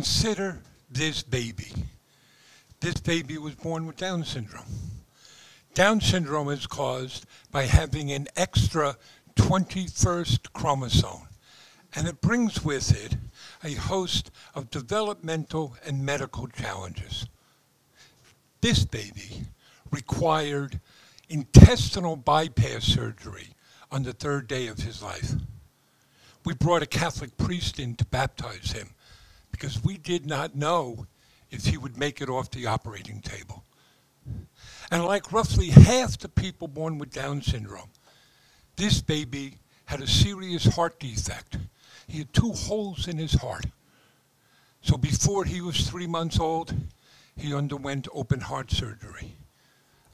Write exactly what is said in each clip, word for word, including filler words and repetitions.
Consider this baby. This baby was born with Down syndrome. Down syndrome is caused by having an extra twenty-first chromosome, and it brings with it a host of developmental and medical challenges. This baby required intestinal bypass surgery on the third day of his life. We brought a Catholic priest in to baptize him because we did not know if he would make it off the operating table. And like roughly half the people born with Down syndrome, this baby had a serious heart defect. He had two holes in his heart. So before he was three months old, he underwent open heart surgery.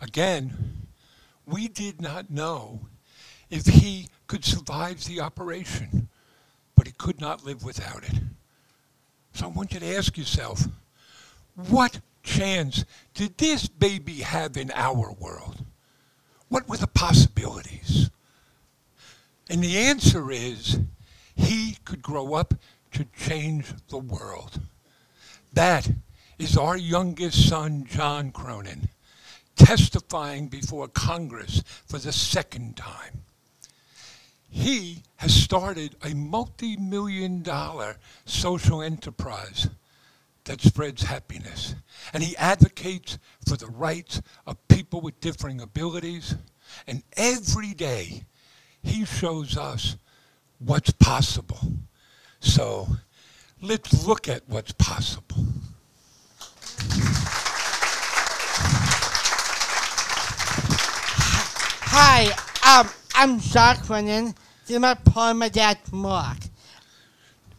Again, we did not know if he could survive the operation, but he could not live without it. So I want you to ask yourself, what chance did this baby have in our world? What were the possibilities? And the answer is, he could grow up to change the world. That is our youngest son, John Cronin, testifying before Congress for the second time. He has started a multi-million dollar social enterprise that spreads happiness. And he advocates for the rights of people with differing abilities. And every day, he shows us what's possible. So let's look at what's possible. Hi, um, I'm Jacques Lennon. This is my partner, my dad, Mark.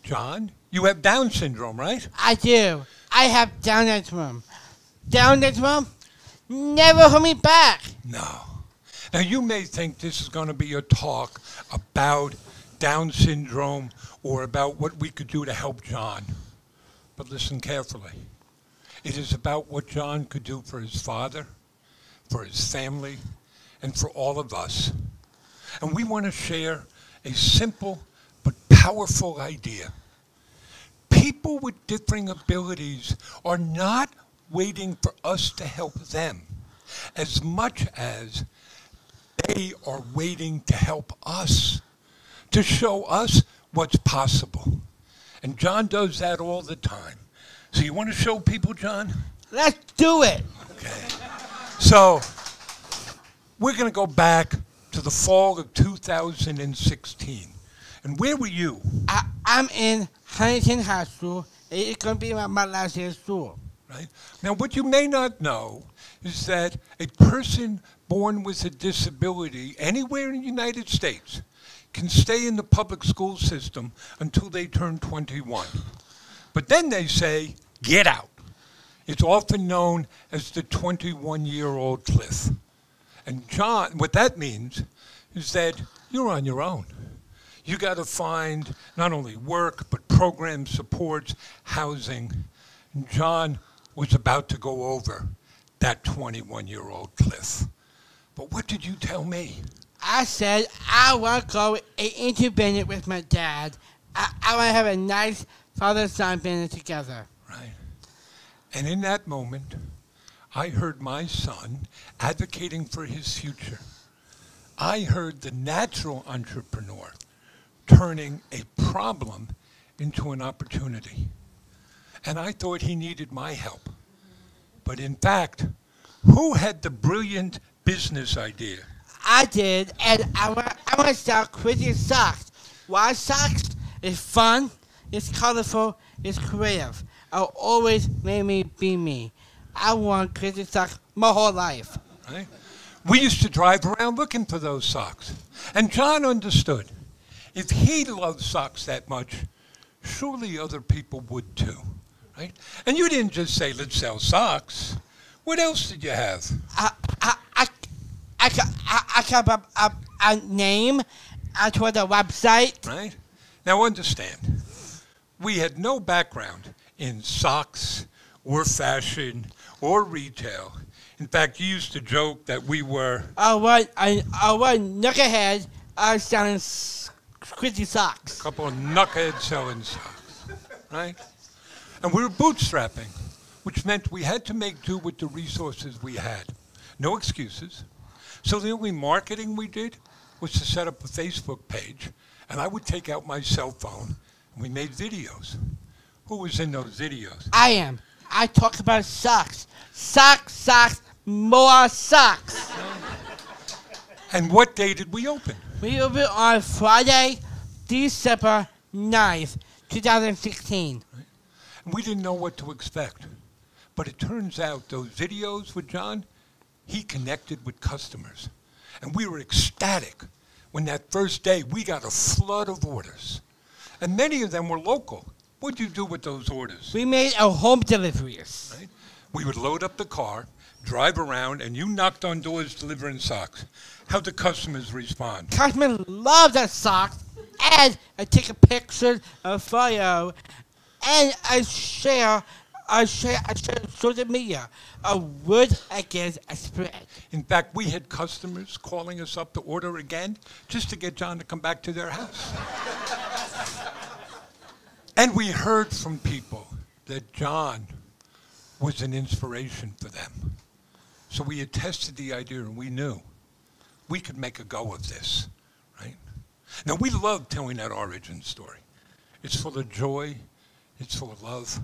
John, you have Down syndrome, right? I do. I have Down syndrome. Down syndrome never hold me back. No. Now, you may think this is going to be a talk about Down syndrome or about what we could do to help John. But listen carefully. It is about what John could do for his father, for his family, and for all of us. And we want to share a simple but powerful idea. People with differing abilities are not waiting for us to help them as much as they are waiting to help us, to show us what's possible. And John does that all the time. So you want to show people, John? Let's do it. Okay. So we're going to go back to the fall of two thousand sixteen. And where were you? I, I'm in Huntington High School. It's going to be my, my last year at school. Right. Now, what you may not know is that a person born with a disability anywhere in the United States can stay in the public school system until they turn twenty-one. But then they say, get out. It's often known as the twenty-one-year-old cliff. And John, what that means is that you're on your own. You got to find not only work, but program supports, housing. And John was about to go over that twenty-one-year-old cliff. But what did you tell me? I said I want to go into Bennett with my dad. I, I want to have a nice father-son Bennett together. Right. And in that moment, I heard my son advocating for his future. I heard the natural entrepreneur turning a problem into an opportunity. And I thought he needed my help. But in fact, who had the brilliant business idea? I did, and I want, I want to start creating socks. Why socks? It's fun, it's colorful, it's creative. It'll always make me be me. I want creating socks my whole life. Right? We used to drive around looking for those socks. And John understood. If he loved socks that much, surely other people would too. Right? And you didn't just say, let's sell socks. What else did you have? I, I, I I come up a, a, a name toward the website. Right. Now understand, we had no background in socks or fashion or retail. In fact, you used to joke that we were... I was a knucklehead uh, selling squishy socks. A couple of knuckleheads selling socks, right? And we were bootstrapping, which meant we had to make do with the resources we had. No excuses. So the only marketing we did was to set up a Facebook page, and I would take out my cell phone, and we made videos. Who was in those videos? I am. I talk about socks. Socks, socks, more socks. And what day did we open? We opened on Friday, December ninth, two thousand sixteen. Right. And we didn't know what to expect. But it turns out those videos with John, he connected with customers. And we were ecstatic when that first day we got a flood of orders. And many of them were local. What did you do with those orders? We made our home deliveries. Right? We would load up the car, drive around, and you knocked on doors delivering socks. How'd the customers respond? Customers loved the socks, and I take a picture, a photo, and I share, I share, I share social media. A word against a spread. In fact, we had customers calling us up to order again just to get John to come back to their house. And we heard from people that John was an inspiration for them. So we had tested the idea, and we knew we could make a go of this, right? Now, we love telling that origin story. It's full of joy. It's full of love.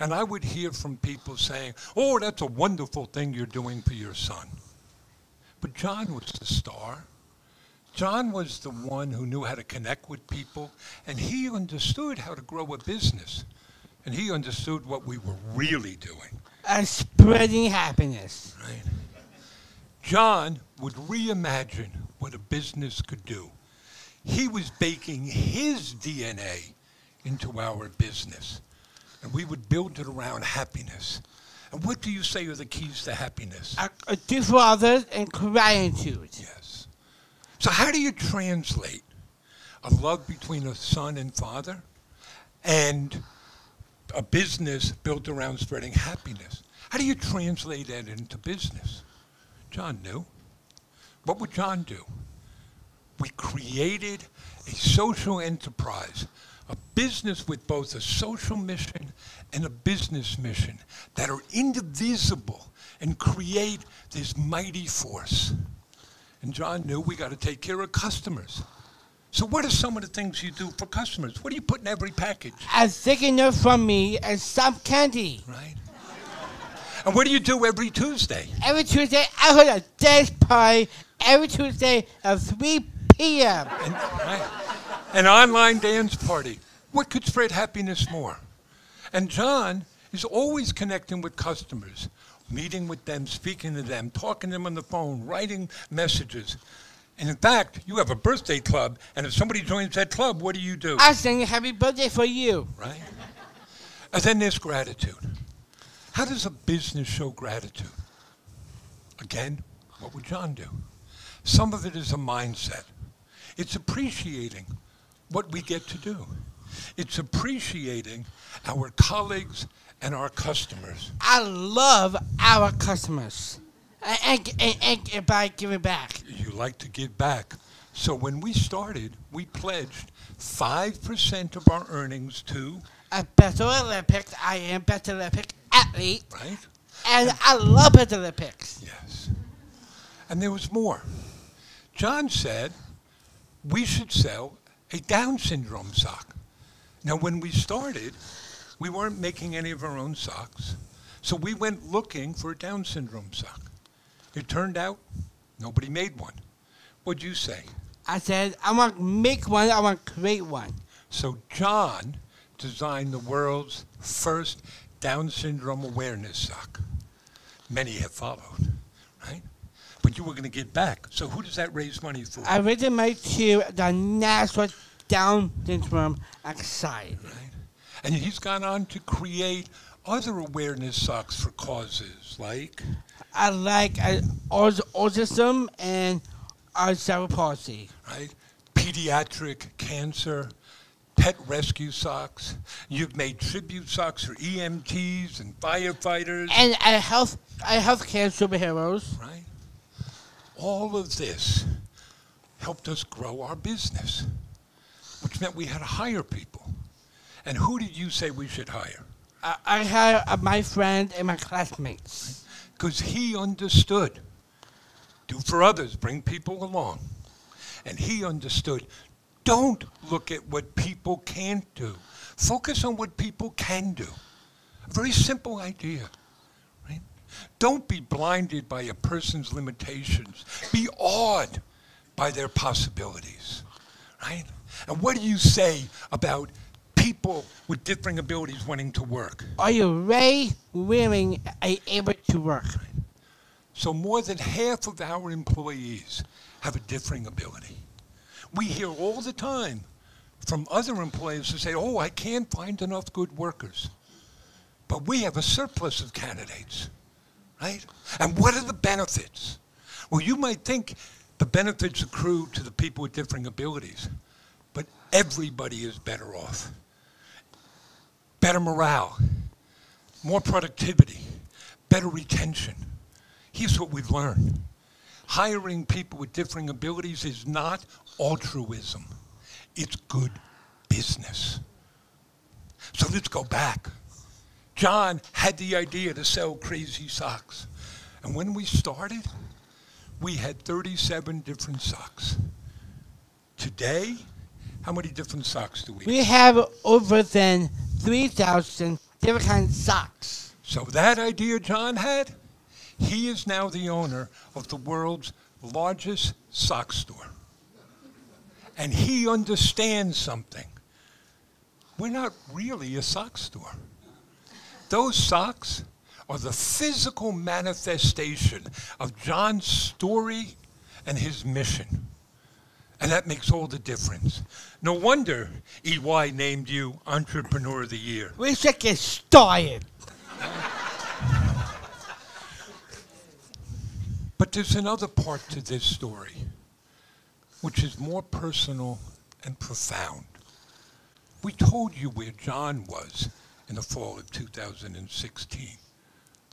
And I would hear from people saying, oh, that's a wonderful thing you're doing for your son. But John was the star. John was the one who knew how to connect with people, and he understood how to grow a business. And he understood what we were really doing. And spreading happiness. Right. John would reimagine what a business could do. He was baking his D N A into our business. And we would build it around happiness. And what do you say are the keys to happiness? Uh, uh, do for others and gratitude. Yes. So how do you translate a love between a son and father and a business built around spreading happiness? How do you translate that into business? John knew. What would John do? We created a social enterprise, a business with both a social mission and a business mission that are indivisible and create this mighty force. And John knew we got to take care of customers. So what are some of the things you do for customers? What do you put in every package? A thickener from me and some candy. Right. And what do you do every Tuesday? Every Tuesday, I hold a dance party. Every Tuesday at three p m And, right, an online dance party. What could spread happiness more? And John is always connecting with customers. Meeting with them, speaking to them, talking to them on the phone, writing messages. And in fact, you have a birthday club, and if somebody joins that club, what do you do? I sing a happy birthday for you. Right? And then there's gratitude. How does a business show gratitude? Again, what would John do? Some of it is a mindset. It's appreciating what we get to do. It's appreciating our colleagues and our customers. I love our customers. And, and, and, and by giving back. You like to give back. So when we started, we pledged five percent of our earnings to... A better Olympics. I am better Olympic athlete. Right. And, and I love better Olympics. Yes. And there was more. John said we should sell a Down syndrome sock. Now, when we started, we weren't making any of our own socks, so we went looking for a Down syndrome sock. It turned out nobody made one. What'd you say? I said, I want to make one, I want to create one. So John designed the world's first Down syndrome awareness sock. Many have followed, right? But you were going to give back. So who does that raise money for? I raised it money to the National Down Syndrome Society. Right. And he's gone on to create other awareness socks for causes like? I like uh, autism and cerebral palsy. Right? Pediatric cancer, pet rescue socks. You've made tribute socks for E M Ts and firefighters. And uh, health, uh, healthcare superheroes. Right? All of this helped us grow our business, which meant we had to hire people. And who did you say we should hire? I, I had uh, my friends and my classmates. Because he understood. Do for others, bring people along. And he understood. Don't look at what people can't do. Focus on what people can do. A very simple idea. Right? Don't be blinded by a person's limitations. Be awed by their possibilities. Right? And what do you say about people with differing abilities wanting to work? Are you ready, willing, and able to work? Right. So more than half of our employees have a differing ability. We hear all the time from other employers who say, oh, I can't find enough good workers. But we have a surplus of candidates, right? And what are the benefits? Well, you might think the benefits accrue to the people with differing abilities, but everybody is better off. Better morale, more productivity, better retention. Here's what we've learned. Hiring people with differing abilities is not altruism. It's good business. So let's go back. John had the idea to sell crazy socks. And when we started, we had thirty-seven different socks. Today, how many different socks do we have? We have over than three thousand different kinds of socks. So that idea John had, he is now the owner of the world's largest sock store. And he understands something. We're not really a sock store. Those socks are the physical manifestation of John's story and his mission. And that makes all the difference. No wonder E Y named you Entrepreneur of the Year. We should get started. But there's another part to this story, which is more personal and profound. We told you where John was in the fall of two thousand sixteen.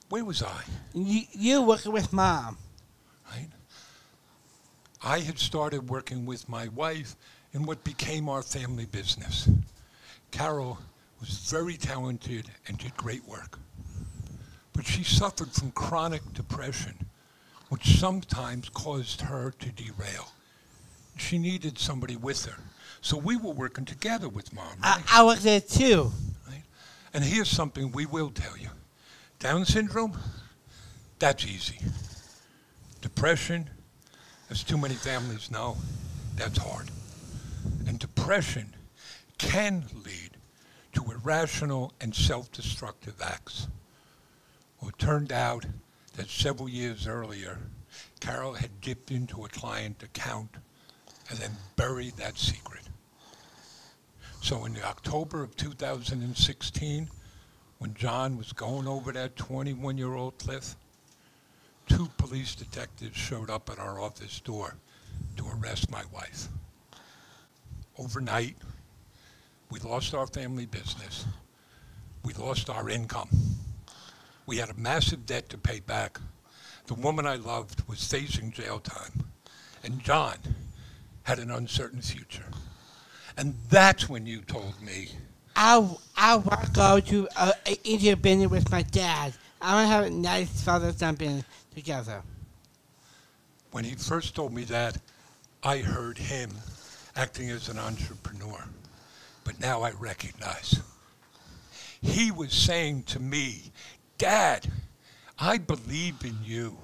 Where was I? You, you working with Mom. Right? I had started working with my wife in what became our family business. Carol was very talented and did great work. But she suffered from chronic depression, which sometimes caused her to derail. She needed somebody with her. So we were working together with Mom. Right? I, I was there too. Right? And here's something we will tell you. Down syndrome, that's easy. Depression, as too many families know, that's hard. And depression can lead to irrational and self-destructive acts. Well, it turned out that several years earlier, Carol had dipped into a client account and then buried that secret. So in October of two thousand sixteen, when John was going over that twenty-one-year-old cliff, two police detectives showed up at our office door to arrest my wife. Overnight, we lost our family business. We lost our income. We had a massive debt to pay back. The woman I loved was facing jail time. And John had an uncertain future. And that's when you told me. I, I want to go to an Indian business with my dad. I want to have a nice father-son business together. When he first told me that, I heard him acting as an entrepreneur. But now I recognize. He was saying to me, Dad, I believe in you.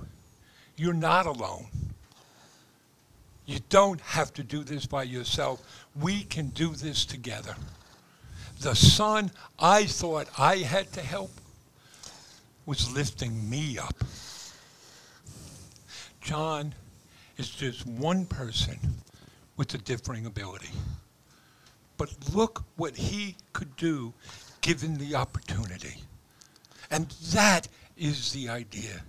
You're not alone. You don't have to do this by yourself. We can do this together. The son I thought I had to help was lifting me up. John is just one person with a differing ability. But look what he could do given the opportunity. And that is the idea.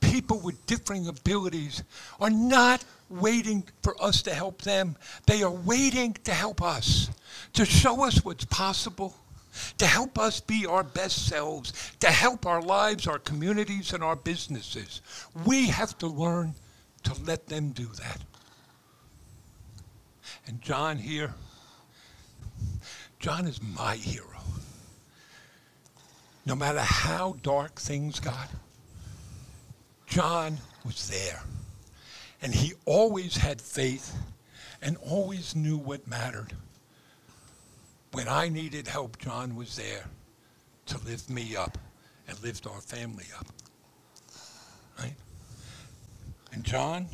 People with differing abilities are not waiting for us to help them. They are waiting to help us, to show us what's possible, to help us be our best selves, to help our lives, our communities, and our businesses. We have to learn to let them do that. And John here, John is my hero. no matter how dark things got, John was there. And he always had faith and always knew what mattered. When I needed help, John was there to lift me up and lift our family up. Right? And John,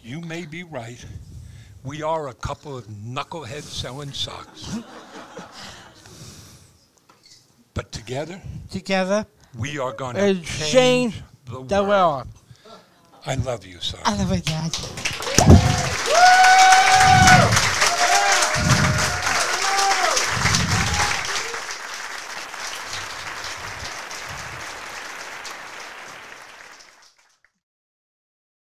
you may be right. We are a couple of knuckleheads selling socks. But together, together, we are going to change the, the world. world. I love you, sir. I love you, Dad.